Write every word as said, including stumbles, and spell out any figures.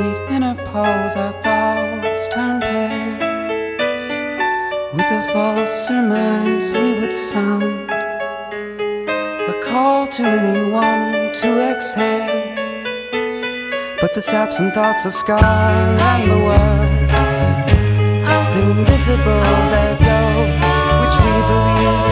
sweet interpose, our thoughts turn pale. With a false surmise we would sound a call to anyone to exhale. But the saps and thoughts are scar and the words, the invisible, their ghosts which we believe.